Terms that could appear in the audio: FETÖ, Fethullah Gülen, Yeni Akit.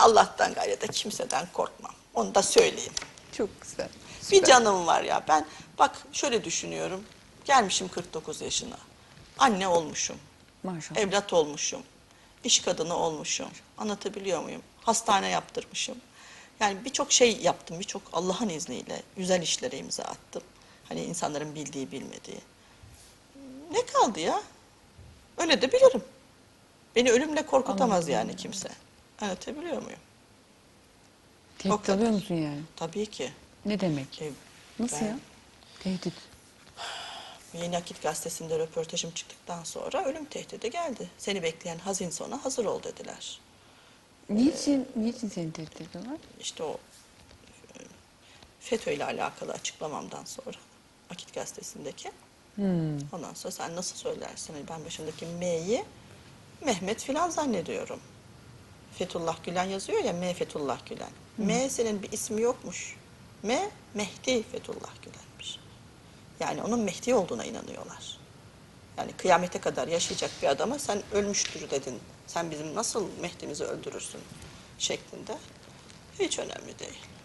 Allah'tan gayrı da kimseden korkmam. Onu da söyleyeyim. Çok güzel. Süper. Bir canım var ya. Ben bak şöyle düşünüyorum. Gelmişim 49 yaşına. Anne olmuşum. Maşallah. Evlat olmuşum. İş kadını olmuşum. Anlatabiliyor muyum? Hastane yaptırmışım. Yani birçok şey yaptım. Birçok Allah'ın izniyle güzel işlere imza attım. Hani insanların bildiği bilmediği. Ne kaldı ya? Öyle de bilirim. Beni ölümle korkutamaz anladım yani kimse. Anlatabiliyor muyum? Tehdit alıyor musun yani? Tabii ki. Ne demek? Nasıl ya? Tehdit. Yeni Akit gazetesinde röportajım çıktıktan sonra ölüm tehdidi geldi. Seni bekleyen hazin sona hazır ol dediler. Niçin seni tehdit ediyorlar? İşte o FETÖ ile alakalı açıklamamdan sonra Akit gazetesindeki. Ondan sonra sen nasıl söylersin? Ben başımdaki M'yi Mehmet filan zannediyorum. Fethullah Gülen yazıyor ya, M Fethullah Gülen. M senin bir ismi yokmuş. M Mehdi Fethullah Gülen'miş. Yani onun Mehdi olduğuna inanıyorlar. Yani kıyamete kadar yaşayacak bir adama sen ölmüştür dedin. Sen bizim nasıl Mehdi'mizi öldürürsün şeklinde. Hiç önemli değil.